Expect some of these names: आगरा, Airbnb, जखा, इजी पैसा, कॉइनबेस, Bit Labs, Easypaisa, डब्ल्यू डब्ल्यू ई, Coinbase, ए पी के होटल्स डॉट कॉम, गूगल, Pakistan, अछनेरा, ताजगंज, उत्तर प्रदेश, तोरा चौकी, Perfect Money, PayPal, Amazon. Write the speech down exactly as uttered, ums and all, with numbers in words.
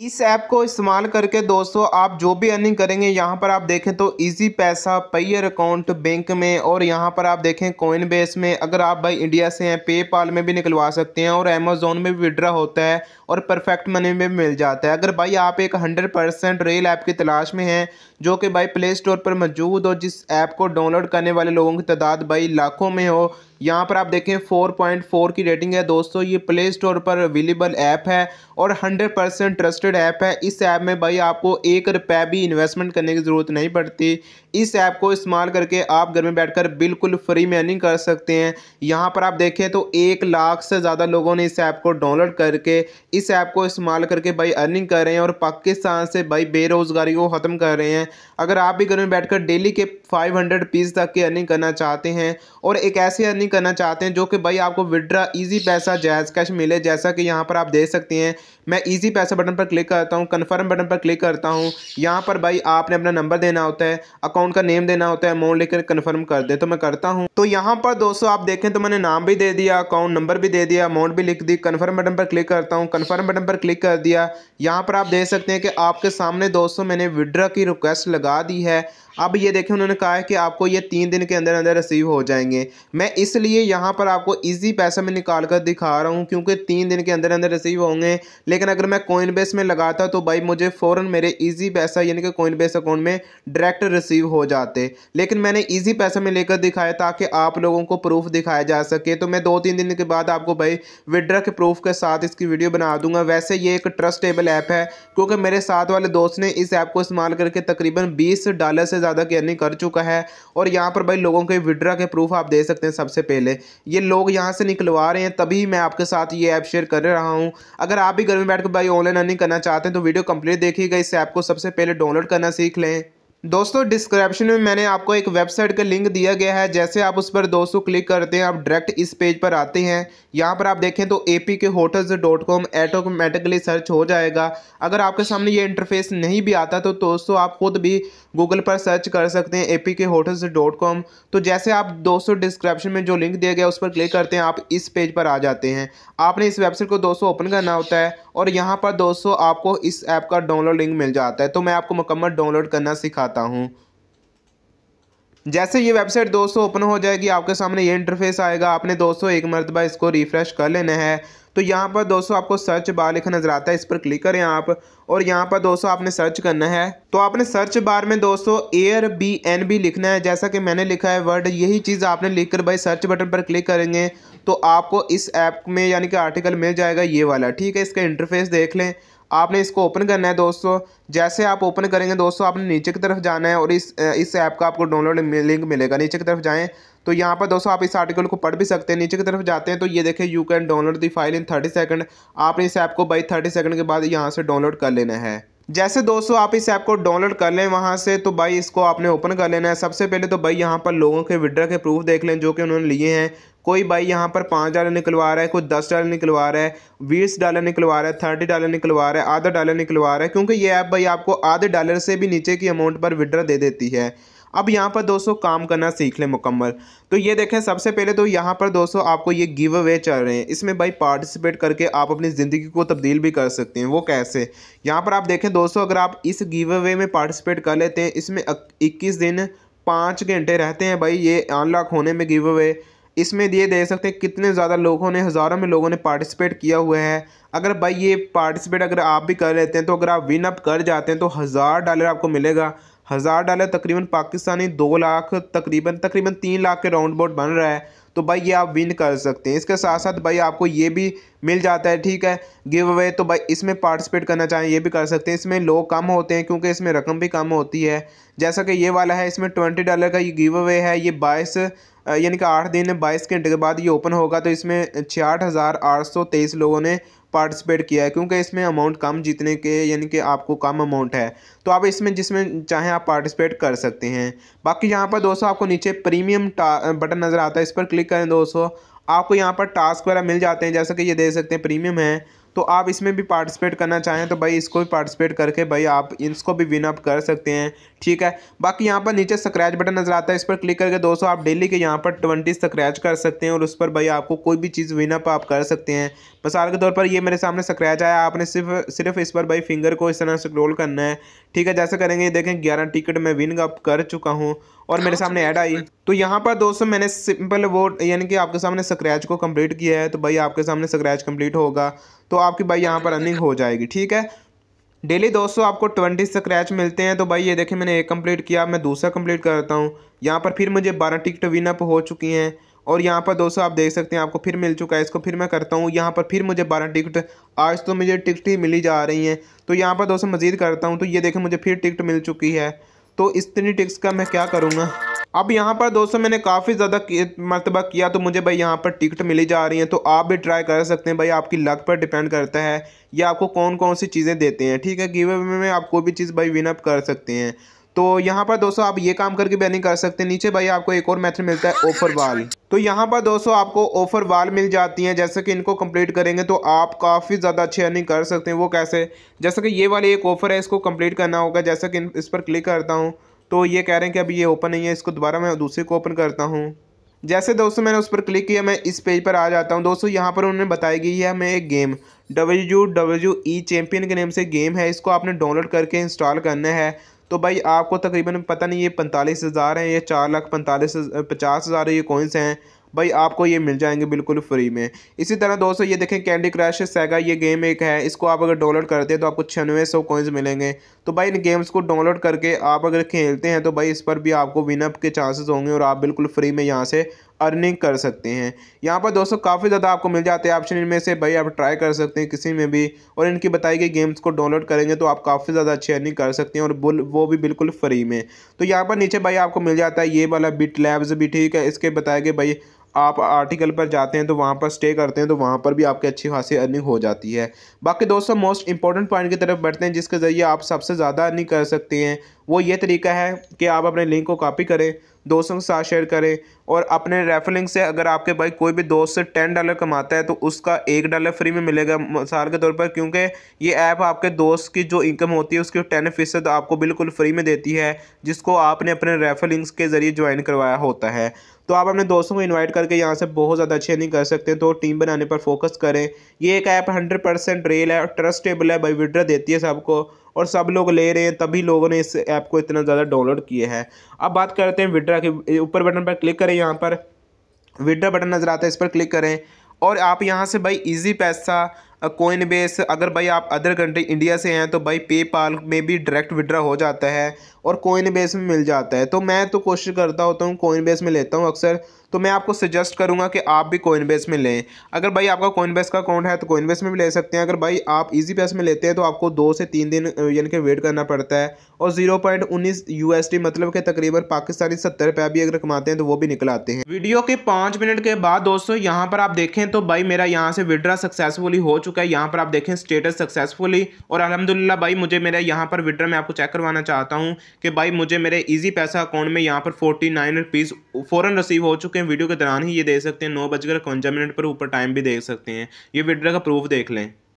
इस ऐप को इस्तेमाल करके दोस्तों आप जो भी अर्निंग करेंगे, यहाँ पर आप देखें तो इजी पैसा, पेयर अकाउंट बैंक में, और यहाँ पर आप देखें कॉइनबेस में, अगर आप भाई इंडिया से हैं पेपाल में भी निकलवा सकते हैं, और अमेजोन में भी विड्रा होता है, और परफेक्ट मनी में भी मिल जाता है। अगर भाई आप एक हंड्रेड परसेंट रियल ऐप की तलाश में हैं जो कि भाई प्ले स्टोर पर मौजूद हो, जिस ऐप को डाउनलोड करने वाले लोगों की तादाद भाई लाखों में हो, यहाँ पर आप देखें फोर पॉइंट फोर की रेटिंग है दोस्तों। ये प्ले स्टोर पर अवेलेबल ऐप है और हंड्रेड परसेंट ट्रस्टेड ऐप है। इस ऐप में भाई आपको एक रुपये भी इन्वेस्टमेंट करने की ज़रूरत नहीं पड़ती। इस ऐप को इस्तेमाल करके आप घर में बैठकर बिल्कुल फ्री में अर्निंग कर सकते हैं। यहाँ पर आप देखें तो एक लाख से ज़्यादा लोगों ने इस ऐप को डाउनलोड करके इस ऐप को इस्तेमाल करके भाई अर्निंग कर रहे हैं और पाकिस्तान से भाई बेरोज़गारी को ख़त्म कर रहे हैं। अगर आप भी घर में बैठकर डेली के फाइव हंड्रेड रुपीज़ तक की अर्निंग करना चाहते हैं और एक ऐसी अर्निंग करना चाहते हैं जो कि भाई आपको विड्रा, इजी पैसा, जायज़ कैश मिले, जैसा कि यहाँ पर आप देख सकते हैं। मैं इजी पैसा बटन पर क्लिक करता हूँ, कन्फर्म बटन पर क्लिक करता हूँ। यहाँ पर भाई आपने अपना नंबर देना होता है, अकाउंट का नेम देना होता है, अमाउंट लेकर कन्फर्म कर दे, तो मैं करता हूँ। तो यहाँ पर दोस्तों आप देखें तो मैंने नाम भी दे दिया, अकाउंट नंबर भी दे दिया, अमाउंट भी लिख दी। कन्फर्म बटन पर क्लिक करता हूँ, कन्फर्म बटन पर क्लिक कर दिया। यहाँ पर आप देख सकते हैं कि आपके सामने दोस्तों मैंने विड्रा की रिक्वेस्ट लगा दी है। अब ये देखें उन्होंने कहा है कि आपको ये तीन दिन के अंदर अंदर रिसीव हो जाएंगे। मैं इसलिए यहाँ पर आपको इजी पैसा में निकाल कर दिखा रहा हूँ क्योंकि तीन दिन के अंदर अंदर रिसीव होंगे। लेकिन अगर मैं कॉइनबेस में लगाता तो भाई मुझे फ़ौरन मेरे इजी पैसा यानी कि कॉइनबेस अकाउंट में डायरेक्ट रिसीव हो जाते, लेकिन मैंने इजी पैसा में लेकर दिखाया ताकि आप लोगों को प्रूफ दिखाया जा सके। तो मैं दो तीन दिन के बाद आपको भाई विड्रा के प्रूफ के साथ इसकी वीडियो बना दूंगा। वैसे ये एक ट्रस्टेबल ऐप है क्योंकि मेरे साथ वाले दोस्त ने इस ऐप को इस्तेमाल करके तकरीबन बीस डॉलर से ज़्यादा की अर्निंग कर चुका है। और यहाँ पर भाई लोगों के विड्रा के प्रूफ आप दे सकते हैं। सबसे पहले ये लोग यहाँ से निकलवा रहे हैं, तभी मैं आपके साथ ये ऐप शेयर कर रहा हूँ। अगर आप भी घर में बैठकर भाई ऑनलाइन अर्निंग करना चाहते हैं तो वीडियो कंप्लीट देखिएगा। इस ऐप को सबसे पहले डाउनलोड करना सीख लें। दोस्तों डिस्क्रिप्शन में मैंने आपको एक वेबसाइट का लिंक दिया गया है, जैसे आप उस पर दोस्तों क्लिक करते हैं आप डायरेक्ट इस पेज पर आते हैं। यहाँ पर आप देखें तो ए पी के होटल्स डॉट कॉम automatically search हो जाएगा। अगर आपके सामने ये इंटरफेस नहीं भी आता तो दोस्तों आप खुद भी गूगल पर सर्च कर सकते हैं ए पी के होटल्स डॉट कॉम। तो जैसे आप दोस्तों डिस्क्रिप्शन में जो लिंक दिया गया उस पर क्लिक करते हैं आप इस पेज पर आ जाते हैं। आपने इस वेबसाइट को दोस्तों ओपन करना होता है और यहाँ पर दोस्तों आपको इस ऐप का डाउनलोड लिंक मिल जाता है। तो मैं आपको मुकम्मल डाउनलोड करना सिखाता हूँ। जैसे ये वेबसाइट दोस्तों ओपन हो जाएगी आपके सामने ये इंटरफेस आएगा। आपने दोस्तों एक मरतबा इसको रिफ़्रेश कर लेना है। तो यहाँ पर दोस्तों आपको सर्च बार लिखा नजर आता है, इस पर क्लिक करें आप और यहाँ पर दोस्तों आपने सर्च करना है। तो आपने सर्च बार में दोस्तों एयरबीएनबी लिखना है, जैसा कि मैंने लिखा है वर्ड, यही चीज़ आपने लिखकर भाई सर्च बटन पर क्लिक करेंगे तो आपको इस ऐप में यानी कि आर्टिकल मिल जाएगा ये वाला। ठीक है, इसका इंटरफेस देख लें। आपने इसको ओपन करना है दोस्तों। जैसे आप ओपन करेंगे दोस्तों आपने नीचे की तरफ जाना है और इस इस ऐप का आपको डाउनलोड लिंक मिलेगा। नीचे की तरफ जाएं तो यहाँ पर दोस्तों आप इस आर्टिकल को पढ़ भी सकते हैं। नीचे की तरफ जाते हैं तो ये देखें you can download the file in thirty second. आपने इस ऐप को भाई थर्टी सेकंड के बाद यहाँ से डाउनलोड कर लेना है। जैसे दोस्तों आप इस ऐप को डाउनलोड कर लें वहाँ से तो भाई इसको आपने ओपन कर लेना है। सबसे पहले तो भाई यहाँ पर लोगों के विड्रा के प्रूफ देख लें जो कि उन्होंने लिए हैं। कोई भाई यहाँ पर पाँच डॉलर निकलवा रहा है, कोई दस डॉलर निकलवा रहा है, बीस डॉलर निकलवा रहा है, थर्टी डॉलर निकलवा रहा है, आधा डॉलर निकलवा रहा है, क्योंकि ये ऐप भाई आपको आधे डॉलर से भी नीचे की अमाउंट पर विड्रा दे देती है। अब यहाँ पर दोस्तों काम करना सीख लें मुकम्मल। तो ये देखें सबसे पहले तो यहाँ पर दोस्तों आपको ये गिव अवे चल रहे हैं, इसमें भाई पार्टिसिपेट करके आप अपनी ज़िंदगी को तब्दील भी कर सकते हैं। वो कैसे, यहाँ पर आप देखें दोस्तों अगर आप इस गिव अवे में पार्टिसिपेट कर लेते हैं, इसमें इक्कीस दिन पाँच घंटे रहते हैं भाई ये अनलॉक होने में गिव अवे। इसमें दिए दे सकते हैं कितने ज़्यादा लोगों ने, हज़ारों में लोगों ने पार्टिसिपेट किया हुआ है। अगर भाई ये पार्टिसिपेट अगर आप भी कर लेते हैं तो अगर आप विन अप कर जाते हैं तो हज़ार डॉलर आपको मिलेगा। हज़ार डॉलर तकरीबन पाकिस्तानी दो लाख तकरीबन तकरीबन तीन लाख के राउंड बोर्ड बन रहा है। तो भाई ये आप विन कर सकते हैं। इसके साथ साथ भाई आपको ये भी मिल जाता है। ठीक है, गिव अवे तो भाई इसमें पार्टिसिपेट करना चाहें ये भी कर सकते हैं। इसमें लोग कम होते हैं क्योंकि इसमें रकम भी कम होती है। जैसा कि ये वाला है इसमें ट्वेंटी डॉलर का ये गिव अवे है। ये बाईस यानी कि आठ दिन बाईस घंटे के बाद ये ओपन होगा। तो इसमें छियाठ हज़ार आठ सौ तेईस लोगों ने पार्टिसिपेट किया है क्योंकि इसमें अमाउंट कम जीतने के यानी कि आपको कम अमाउंट है तो आप इसमें जिसमें चाहें आप पार्टिसिपेट कर सकते हैं। बाकी यहाँ पर दोस्तों आपको नीचे प्रीमियम बटन नज़र आता है, इस पर क्लिक करें दोस्तों आपको यहाँ पर टास्क वगैरह मिल जाते हैं। जैसा कि ये देख सकते हैं प्रीमियम है तो आप इसमें भी पार्टिसिपेट करना चाहें तो भाई इसको भी पार्टिसिपेट करके भाई आप इसको भी विन अप कर सकते हैं। ठीक है, बाकी यहाँ पर नीचे स्क्रैच बटन नजर आता है, इस पर क्लिक करके दोस्तों आप डेली के यहाँ पर ट्वेंटी स्क्रैच कर सकते हैं और उस पर भाई आपको कोई भी चीज़ विन अप आप कर सकते हैं। मिसाल के तौर पर ये मेरे सामने स्क्रैच आया, आपने सिर्फ सिर्फ इस पर भाई फिंगर को इस तरह स्क्रॉल करना है। ठीक है, जैसे करेंगे ये देखें ग्यारह टिकट मैं विन अप कर चुका हूँ और मेरे सामने ऐड आई। तो यहाँ पर दोस्तों मैंने सिंपल वो यानी कि आपके सामने स्क्रैच को कंप्लीट किया है, तो भाई आपके सामने स्क्रैच कंप्लीट होगा तो आपकी भाई यहाँ पर रनिंग हो जाएगी। ठीक है, डेली दोस्तों आपको बीस स्क्रैच मिलते हैं। तो भाई ये देखें मैंने एक कंप्लीट किया, मैं दूसरा कंप्लीट करता हूँ, यहाँ पर फिर मुझे बारह टिकट विन अप हो चुकी हैं और यहाँ पर दोस्तों आप देख सकते हैं आपको फिर मिल चुका है। इसको फिर मैं करता हूँ, यहाँ पर फिर मुझे बारह टिकट, आज तो मुझे टिकट ही मिली जा रही हैं। तो यहाँ पर दोस्तों मजीद करता हूँ, तो ये देखें मुझे फिर टिकट मिल चुकी है। तो इतनी टिक्स का मैं क्या करूँगा। अब यहाँ पर दोस्तों मैंने काफ़ी ज़्यादा मरतबा किया तो मुझे भाई यहाँ पर टिकट मिली जा रही हैं। तो आप भी ट्राई कर सकते हैं, भाई आपकी लक पर डिपेंड करता है या आपको कौन कौन सी चीज़ें देते हैं। ठीक है, गिव अवे में आप कोई भी चीज़ भाई विन अप कर सकते हैं। तो यहाँ पर दोस्तों आप ये काम करके बैनिंग कर सकते हैं। नीचे भाई आपको एक और मेथड मिलता है ऑफर वाल। तो यहाँ पर दोस्तों आपको ऑफर वाल मिल जाती हैं, जैसे कि इनको कंप्लीट करेंगे तो आप काफ़ी ज़्यादा अच्छी अर्निंग कर सकते हैं। वो कैसे, जैसे कि ये वाली एक ऑफर है, इसको कंप्लीट करना होगा। जैसे कि इस पर क्लिक करता हूँ तो ये कह रहे हैं कि अभी ये ओपन नहीं है, इसको दोबारा मैं दूसरे को ओपन करता हूँ। जैसे दोस्तों मैंने उस पर क्लिक किया, मैं इस पेज पर आ जाता हूँ। दोस्तों यहाँ पर उन्होंने बताई गई है हमें एक game डब्ल्यू डब्ल्यू ई champion के नाम से गेम है, इसको आपने डाउनलोड करके इंस्टॉल करना है। तो भाई आपको तकरीबन पता नहीं ये पैंतालीस हज़ार हैं, ये चार लाख पैंतालीस पचास हज़ार ये कॉइन्स हैं, भाई आपको ये मिल जाएंगे बिल्कुल फ्री में। इसी तरह दोस्तों ये देखें कैंडी क्रश सैगा ये गेम एक है, इसको आप अगर डाउनलोड करते हैं तो आपको छियानवे सौ कॉइन्स मिलेंगे। तो भाई इन गेम्स को डाउनलोड करके आप अगर खेलते हैं तो भाई इस पर भी आपको विनअप के चांसेस होंगे और आप बिल्कुल फ्री में यहाँ से अर्निंग कर सकते हैं। यहाँ पर दोस्तों काफ़ी ज़्यादा आपको मिल जाते हैं ऑप्शन, इनमें से भाई आप ट्राई कर सकते हैं किसी में भी और इनकी बताई गई गेम्स को डाउनलोड करेंगे तो आप काफ़ी ज़्यादा अच्छी अर्निंग कर सकते हैं और वो भी बिल्कुल फ्री में। तो यहाँ पर नीचे भाई आपको मिल जाता है ये वाला बिट लैब्स भी। ठीक है, इसके बताए गए भाई आप आर्टिकल पर जाते हैं तो वहाँ पर स्टे करते हैं तो वहाँ पर भी आपकी अच्छी खासी अर्निंग हो जाती है। बाकी दोस्तों मोस्ट इंपॉर्टेंट पॉइंट की तरफ बढ़ते हैं, जिसके ज़रिए आप सबसे ज़्यादा अर्निंग कर सकते हैं। वो ये तरीका है कि आप अपने लिंक को कॉपी करें, दोस्तों के साथ शेयर करें और अपने रेफर लिंक से अगर आपके भाई कोई भी दोस्त से टेन डॉलर कमाता है तो उसका एक डॉलर फ्री में मिलेगा मिसाल के तौर पर, क्योंकि ये ऐप आपके दोस्त की जो इनकम होती है उसकी टेन फीसद आपको बिल्कुल फ्री में देती है, जिसको आपने अपने रेफर लिंक्स के ज़रिए ज्वाइन करवाया होता है। तो आप अपने दोस्तों को इन्वाइट करके यहाँ से बहुत ज़्यादा अच्छे नहीं कर सकते, तो टीम बनाने पर फोकस करें। ये एक ऐप हंड्रेड परसेंट रियल है और ट्रस्टेबल है, भाई विड्रा देती है सबको और सब लोग ले रहे हैं, तभी लोगों ने इस ऐप को इतना ज़्यादा डाउनलोड किया है। अब बात करते हैं विड्रा के, ऊपर बटन पर क्लिक करें, यहाँ पर विड्रा बटन नज़र आता है, इस पर क्लिक करें और आप यहाँ से भाई इजी पैसा, कोइनबेस, अगर भाई आप अदर कंट्री इंडिया से हैं तो भाई पेपाल में भी डायरेक्ट विड्रा हो जाता है और कोइनबेस में मिल जाता है। तो मैं तो कोशिश करता होता हूँ कोइनबेस में लेता हूँ अक्सर, तो मैं आपको सजेस्ट करूँगा कि आप भी कोइनबेस में लें। अगर भाई आपका कोइनबेस का अकाउंट है तो कोइनबेस में भी ले सकते हैं। अगर भाई आप इजीपैसा में लेते हैं तो आपको दो से तीन दिन यानी कि वेट करना पड़ता है और जीरो पॉइंट उन्नीस यूएसडी मतलब कि तकरीबन पाकिस्तानी सत्तर रुपये भी अगर कमाते हैं तो वो भी निकल आते हैं। वीडियो के पाँच मिनट के बाद दोस्तों यहाँ पर आप देखें तो भाई मेरा यहाँ से विड्रा सक्सेसफुली हो चुका है। यहाँ पर आप देखें स्टेटस सक्सेसफुली और अलहमदुलिल्लाह भाई मुझे मेरा यहाँ पर विड्रा में आपको चेक करवाना चाहता हूँ कि भाई मुझे मेरे इजी पैसा अकाउंट में यहाँ पर फोर्टी नाइन रुपीज़ फ़ौरन रिसीव हो चुके हैं। वीडियो के दौरान ही ये देख सकते हैं, नौ बजकर इक्यावन मिनट पर ऊपर टाइम भी देख सकते हैं। ये विड्रा का प्रूफ देख लें।